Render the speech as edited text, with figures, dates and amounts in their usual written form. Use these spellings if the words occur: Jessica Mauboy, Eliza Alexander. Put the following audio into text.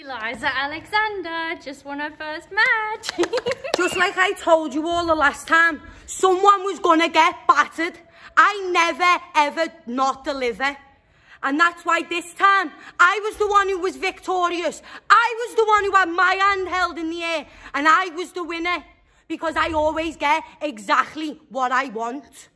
Eliza Alexander just won her first match. Just like I told you all the last time, someone was gonna get battered. I never ever not deliver. And that's why this time, I was the one who was victorious. I was the one who had my hand held in the air. And I was the winner. Because I always get exactly what I want.